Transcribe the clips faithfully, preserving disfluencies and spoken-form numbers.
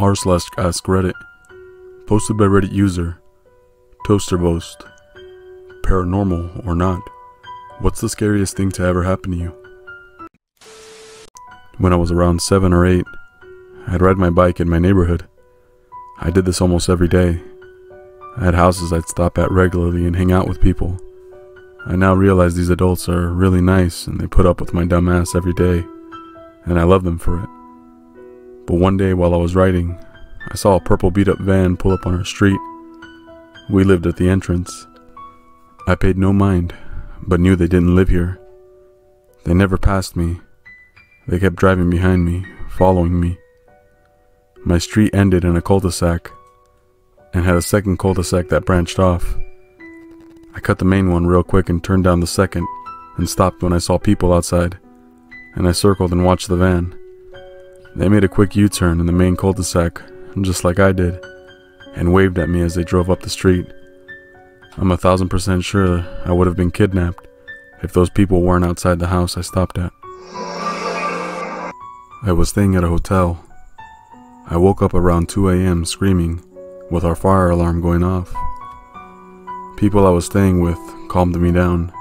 r slash ask Reddit, posted by Reddit user ToasterBoast. Paranormal or not, what's the scariest thing to ever happen to you? When I was around seven or eight, I'd ride my bike in my neighborhood. I did this almost every day. I had houses I'd stop at regularly and hang out with people. I now realize these adults are really nice and they put up with my dumb ass every day, and I love them for it. But one day while I was riding, I saw a purple beat up van pull up on our street. We lived at the entrance. I paid no mind, but knew they didn't live here. They never passed me. They kept driving behind me, following me. My street ended in a cul-de-sac, and had a second cul-de-sac that branched off. I cut the main one real quick and turned down the second, and stopped when I saw people outside, and I circled and watched the van. They made a quick U-turn in the main cul-de-sac, just like I did, and waved at me as they drove up the street. I'm a thousand percent sure I would have been kidnapped if those people weren't outside the house I stopped at. I was staying at a hotel. I woke up around two A M screaming, with our fire alarm going off. People I was staying with calmed me down.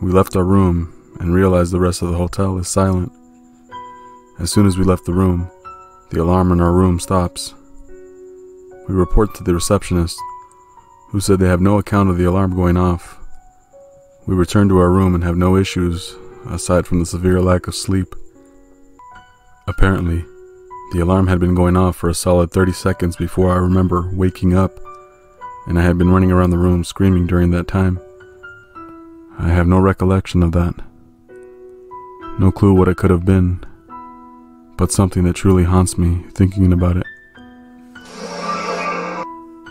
We left our room and realized the rest of the hotel is silent. As soon as we left the room, the alarm in our room stops. We report to the receptionist, who said they have no account of the alarm going off. We return to our room and have no issues, aside from the severe lack of sleep. Apparently, the alarm had been going off for a solid thirty seconds before I remember waking up, and I had been running around the room screaming during that time. I have no recollection of that. No clue what it could have been, but something that truly haunts me thinking about it.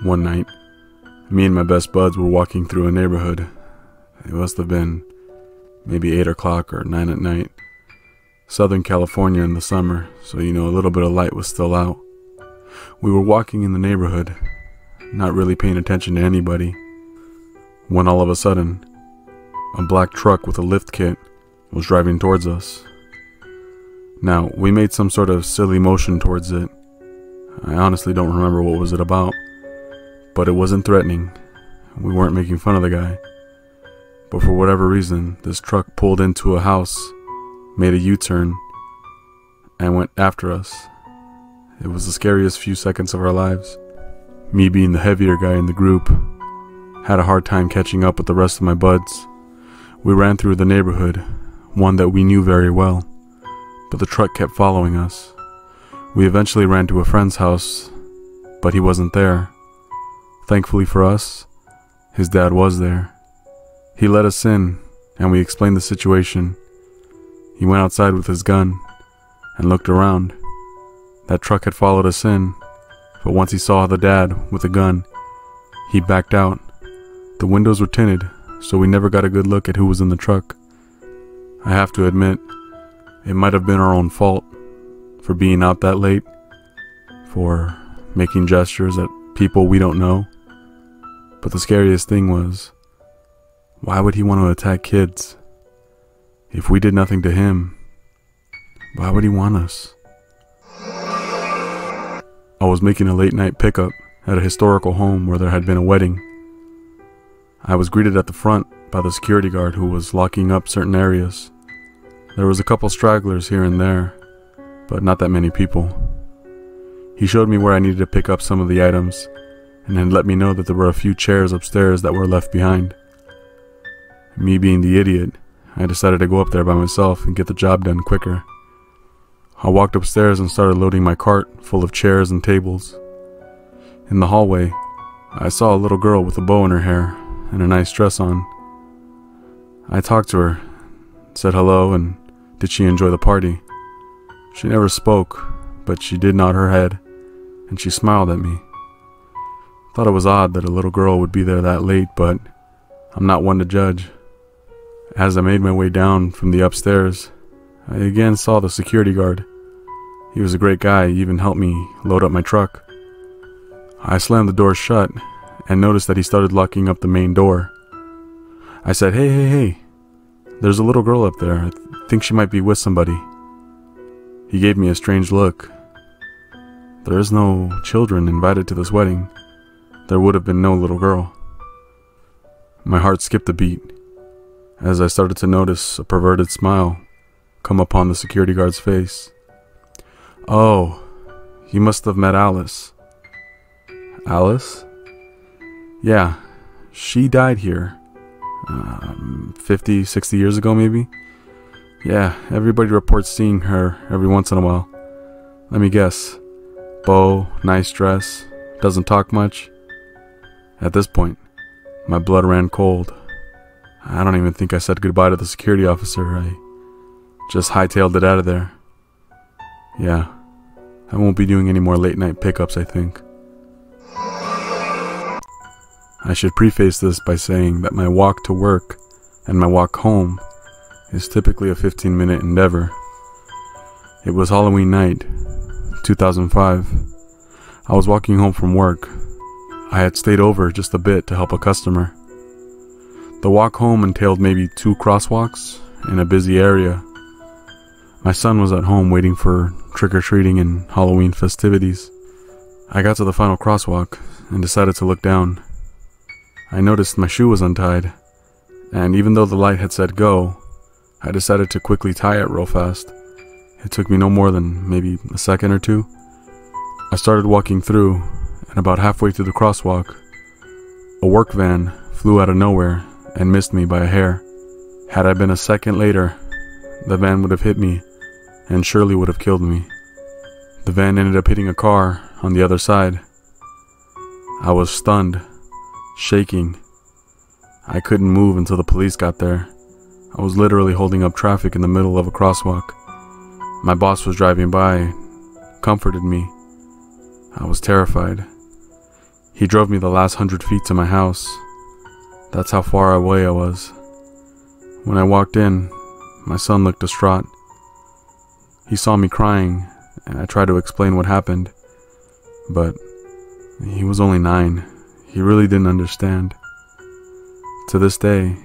One night, me and my best buds were walking through a neighborhood. It must have been maybe eight o'clock or nine at night. Southern California in the summer, so you know a little bit of light was still out. We were walking in the neighborhood, not really paying attention to anybody, when all of a sudden, a black truck with a lift kit was driving towards us. Now, we made some sort of silly motion towards it. I honestly don't remember what was it about. But it wasn't threatening. We weren't making fun of the guy. But for whatever reason, this truck pulled into a house, made a U-turn, and went after us. It was the scariest few seconds of our lives. Me being the heavier guy in the group, had a hard time catching up with the rest of my buds. We ran through the neighborhood, one that we knew very well, but the truck kept following us. We eventually ran to a friend's house, but he wasn't there. Thankfully for us, his dad was there. He let us in, and we explained the situation. He went outside with his gun, and looked around. That truck had followed us in, but once he saw the dad with a gun, he backed out. The windows were tinted, so we never got a good look at who was in the truck. I have to admit, it might have been our own fault, for being out that late, for making gestures at people we don't know. But the scariest thing was, why would he want to attack kids? If we did nothing to him, why would he want us? I was making a late night pickup at a historical home where there had been a wedding. I was greeted at the front by the security guard who was locking up certain areas. There was a couple stragglers here and there, but not that many people. He showed me where I needed to pick up some of the items, and then let me know that there were a few chairs upstairs that were left behind. Me being the idiot, I decided to go up there by myself and get the job done quicker. I walked upstairs and started loading my cart full of chairs and tables. In the hallway, I saw a little girl with a bow in her hair and a nice dress on. I talked to her, said hello, and did she enjoy the party. She never spoke, but she did nod her head, and she smiled at me. Thought it was odd that a little girl would be there that late, but I'm not one to judge. As I made my way down from the upstairs, I again saw the security guard. He was a great guy. He even helped me load up my truck. I slammed the door shut and noticed that he started locking up the main door. I said, hey, hey, hey, there's a little girl up there. I th- think she might be with somebody. He gave me a strange look. There is no children invited to this wedding. There would have been no little girl. My heart skipped a beat as I started to notice a perverted smile come upon the security guard's face. Oh, you must have met Alice. Alice? Yeah, she died here. Um, fifty, sixty years ago maybe? Yeah, everybody reports seeing her every once in a while. Let me guess. Bow, nice dress, doesn't talk much. At this point, my blood ran cold. I don't even think I said goodbye to the security officer. I just hightailed it out of there. Yeah, I won't be doing any more late night pickups, I think. I should preface this by saying that my walk to work and my walk home is typically a fifteen minute endeavor. It was Halloween night, two thousand five. I was walking home from work. I had stayed over just a bit to help a customer. The walk home entailed maybe two crosswalks in a busy area. My son was at home waiting for trick-or-treating and Halloween festivities. I got to the final crosswalk and decided to look down. I noticed my shoe was untied, and even though the light had said go, I decided to quickly tie it real fast. It took me no more than maybe a second or two. I started walking through, and about halfway through the crosswalk, a work van flew out of nowhere and missed me by a hair. Had I been a second later, the van would have hit me and surely would have killed me. The van ended up hitting a car on the other side. I was stunned, shaking. I couldn't move until the police got there. I was literally holding up traffic in the middle of a crosswalk. My boss was driving by, comforted me. I was terrified. He drove me the last hundred feet to my house. That's how far away I was. When I walked in, my son looked distraught. He saw me crying, and I tried to explain what happened, but he was only nine. He really didn't understand. To this day,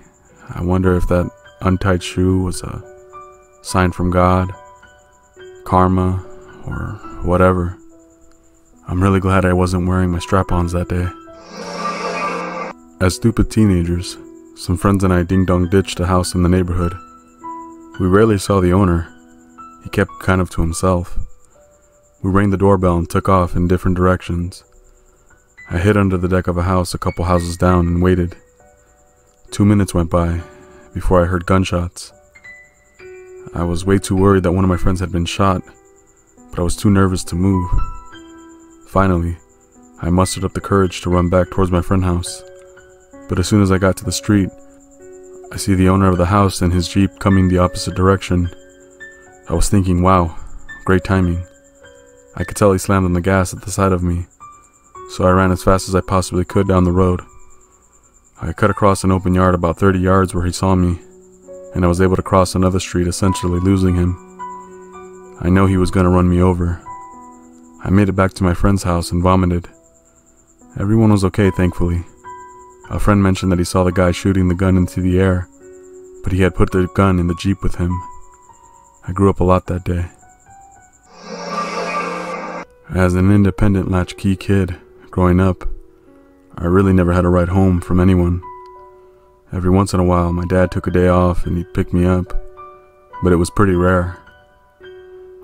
I wonder if that untied shoe was a sign from God, karma, or whatever. I'm really glad I wasn't wearing my strap-ons that day. As stupid teenagers, some friends and I ding-dong ditched a house in the neighborhood. We rarely saw the owner. He kept kind of to himself. We rang the doorbell and took off in different directions. I hid under the deck of a house a couple houses down and waited. Two minutes went by before I heard gunshots. I was way too worried that one of my friends had been shot, but I was too nervous to move. Finally, I mustered up the courage to run back towards my friend's house, but as soon as I got to the street, I see the owner of the house and his Jeep coming the opposite direction. I was thinking, wow, great timing. I could tell he slammed on the gas at the side of me, so I ran as fast as I possibly could down the road. I cut across an open yard about thirty yards where he saw me, and I was able to cross another street, essentially losing him. I know he was going to run me over. I made it back to my friend's house and vomited. Everyone was okay, thankfully. A friend mentioned that he saw the guy shooting the gun into the air, but he had put the gun in the Jeep with him. I grew up a lot that day. As an independent latchkey kid growing up, I really never had a ride home from anyone. Every once in a while, my dad took a day off and he'd pick me up, but it was pretty rare.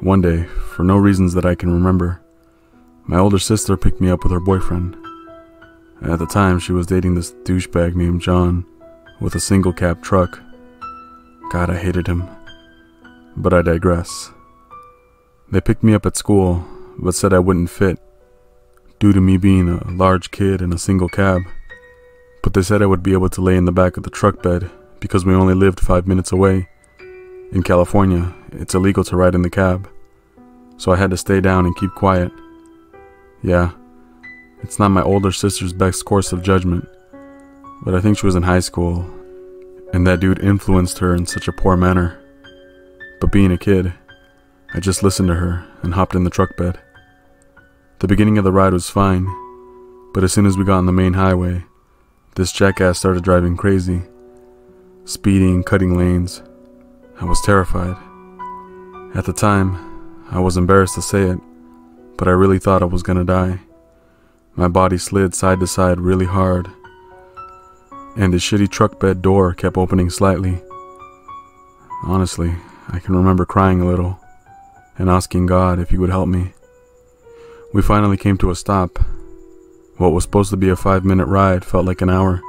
One day, for no reasons that I can remember, my older sister picked me up with her boyfriend. At the time, she was dating this douchebag named John with a single cab truck. God, I hated him. But I digress. They picked me up at school, but said I wouldn't fit due to me being a large kid in a single cab. But they said I would be able to lay in the back of the truck bed because we only lived five minutes away. In California, it's illegal to ride in the cab, so I had to stay down and keep quiet. Yeah, it's not my older sister's best course of judgment, but I think she was in high school, and that dude influenced her in such a poor manner. But being a kid, I just listened to her and hopped in the truck bed. The beginning of the ride was fine, but as soon as we got on the main highway, this jackass started driving crazy, speeding, cutting lanes. I was terrified. At the time, I was embarrassed to say it, but I really thought I was gonna die. My body slid side to side really hard, and the shitty truck bed door kept opening slightly. Honestly, I can remember crying a little and asking God if he would help me. We finally came to a stop. What was supposed to be a five-minute ride felt like an hour.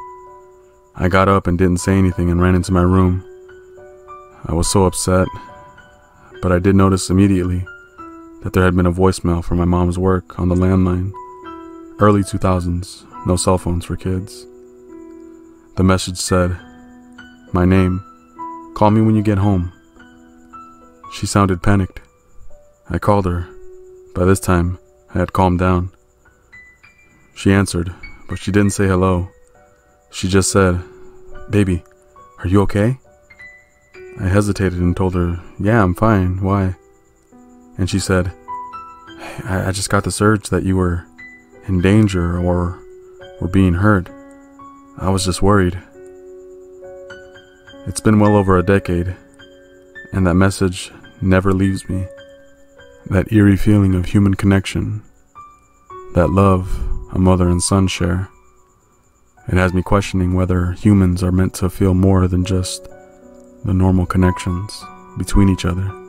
I got up and didn't say anything and ran into my room. I was so upset, but I did notice immediately that there had been a voicemail from my mom's work on the landline. Early two thousands, no cell phones for kids. The message said, "My name, call me when you get home." She sounded panicked. I called her. By this time, I had calmed down. She answered, but she didn't say hello. She just said, "Baby, are you okay?" I hesitated and told her, "Yeah, I'm fine, why?" And she said, hey, I, I just got this urge that you were in danger or were being hurt. I was just worried." It's been well over a decade, and that message never leaves me. That eerie feeling of human connection, that love a mother and son share. It has me questioning whether humans are meant to feel more than just the normal connections between each other.